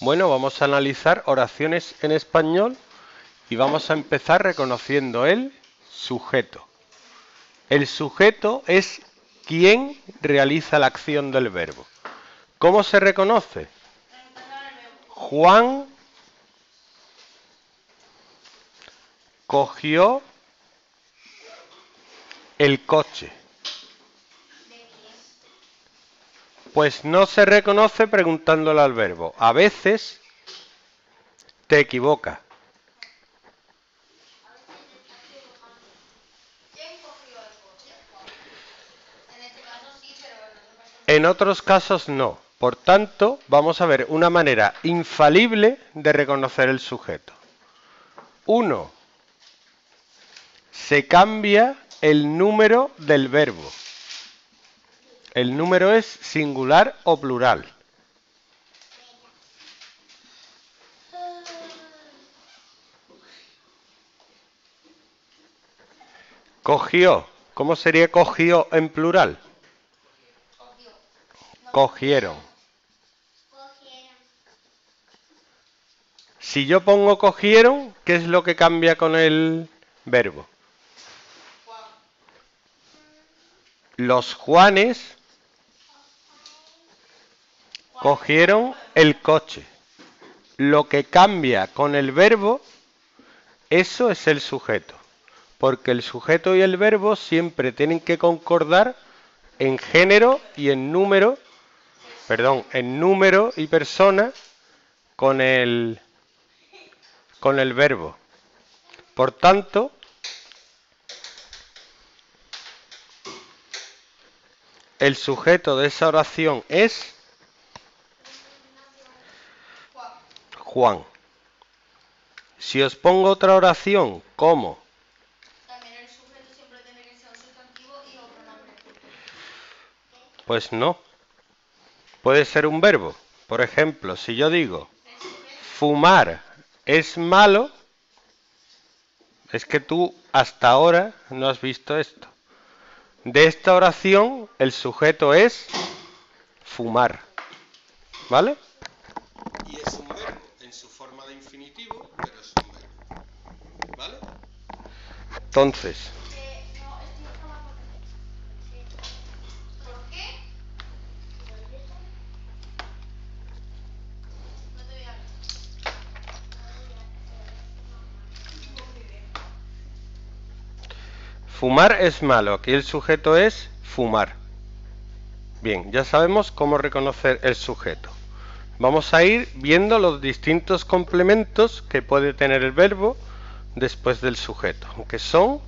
Bueno, vamos a analizar oraciones en español y vamos a empezar reconociendo el sujeto. El sujeto es quien realiza la acción del verbo. ¿Cómo se reconoce? Juan cogió el coche. Pues no se reconoce preguntándole al verbo. A veces te equivocas. En otros casos no. Por tanto, vamos a ver una manera infalible de reconocer el sujeto. 1. Se cambia el número del verbo. El número es singular o plural. Cogió. ¿Cómo sería cogió en plural? Cogieron. Si yo pongo cogieron, ¿qué es lo que cambia con el verbo? Los Juanes cogieron el coche. Lo que cambia con el verbo, eso es el sujeto. Porque el sujeto y el verbo siempre tienen que concordar en género y en número, en número y persona con el verbo. Por tanto, el sujeto de esa oración es Juan. Si os pongo otra oración, como también el sujeto siempre tiene que ser un sustantivo y o pronombre. Pues no. Puede ser un verbo. Por ejemplo, si yo digo fumar es malo, es que tú hasta ahora no has visto esto. De esta oración, el sujeto es fumar, ¿vale? Y es un verbo en su forma de infinitivo, pero es un verbo, ¿vale? Entonces, ¿por qué? Fumar es malo. Aquí el sujeto es fumar. Bien, ya sabemos cómo reconocer el sujeto. Vamos a ir viendo los distintos complementos que puede tener el verbo después del sujeto, que son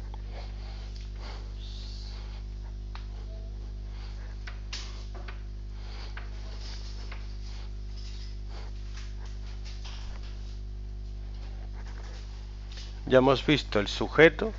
ya hemos visto el sujeto.